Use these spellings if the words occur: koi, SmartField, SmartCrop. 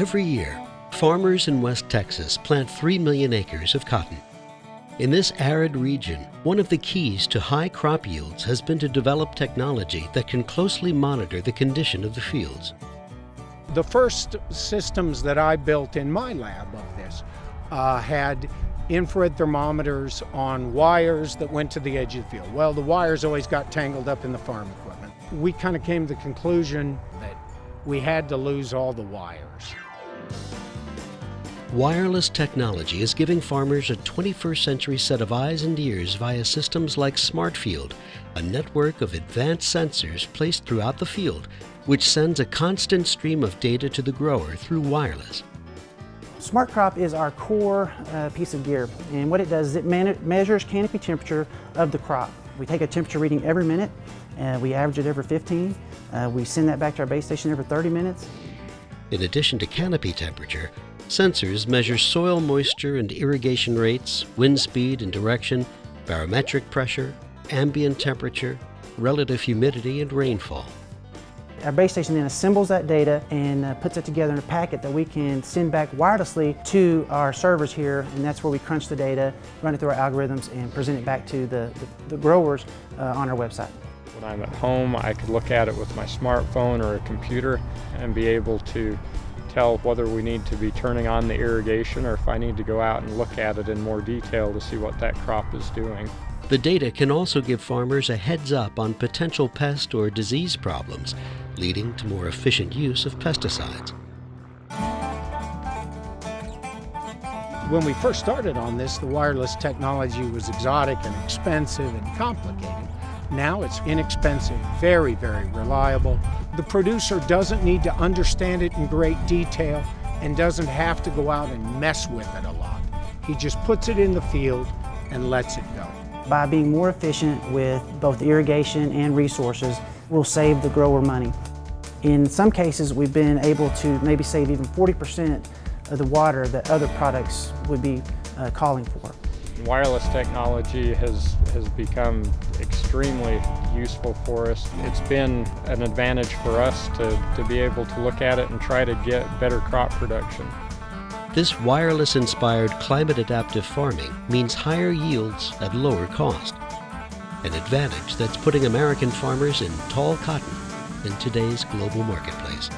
Every year, farmers in West Texas plant 3 million acres of cotton. In this arid region, one of the keys to high crop yields has been to develop technology that can closely monitor the condition of the fields. The first systems that I built in my lab of this had infrared thermometers on wires that went to the edge of the field. Well, the wires always got tangled up in the farm equipment. We kind of came to the conclusion that we had to lose all the wires. Wireless technology is giving farmers a 21st century set of eyes and ears via systems like SmartField, a network of advanced sensors placed throughout the field, which sends a constant stream of data to the grower through wireless. SmartCrop is our core piece of gear, and what it does is it measures canopy temperature of the crop. We take a temperature reading every minute, we average it every 15, we send that back to our base station every 30 minutes. In addition to canopy temperature, sensors measure soil moisture and irrigation rates, wind speed and direction, barometric pressure, ambient temperature, relative humidity, and rainfall. Our base station then assembles that data and puts it together in a packet that we can send back wirelessly to our servers here, and that's where we crunch the data, run it through our algorithms, and present it back to the growers on our website. When I'm at home, I could look at it with my smartphone or a computer and be able to tell whether we need to be turning on the irrigation or if I need to go out and look at it in more detail to see what that crop is doing. The data can also give farmers a heads up on potential pest or disease problems, leading to more efficient use of pesticides. When we first started on this, the wireless technology was exotic and expensive and complicated. Now it's inexpensive, very, very reliable. The producer doesn't need to understand it in great detail and doesn't have to go out and mess with it a lot. He just puts it in the field and lets it go. By being more efficient with both irrigation and resources, we'll save the grower money. In some cases, we've been able to maybe save even 40% of the water that other products would be calling for. Wireless technology has become extremely useful for us. It's been an advantage for us to be able to look at it and try to get better crop production. This wireless-inspired climate-adaptive farming means higher yields at lower cost, an advantage that's putting American farmers in tall cotton in today's global marketplace.